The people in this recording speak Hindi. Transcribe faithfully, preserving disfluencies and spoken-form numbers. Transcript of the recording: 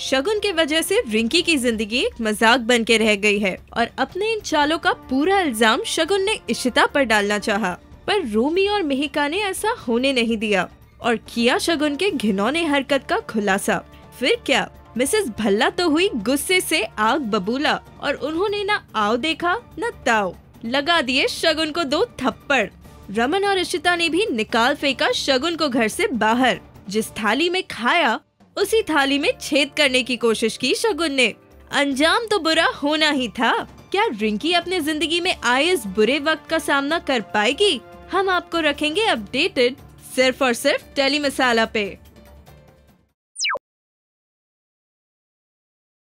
शगुन के वजह से रिंकी की जिंदगी एक मजाक बन के रह गई है और अपने इन चालों का पूरा इल्जाम शगुन ने इशिता पर डालना चाहा, पर रोमी और मेहिका ने ऐसा होने नहीं दिया और किया शगुन के घिनौने हरकत का खुलासा। फिर क्या, मिसेस भल्ला तो हुई गुस्से से आग बबूला और उन्होंने ना आओ देखा न ताओ, लगा दिए शगुन को दो थप्पड़। रमन और इशिता ने भी निकाल फेंका शगुन को घर से बाहर। जिस थाली में खाया उसी थाली में छेद करने की कोशिश की शगुन ने। अंजाम तो बुरा होना ही था। क्या रिंकी अपने जिंदगी में आए इस बुरे वक्त का सामना कर पाएगी? हम आपको रखेंगे अपडेटेड सिर्फ और सिर्फ टेली मसाला पे।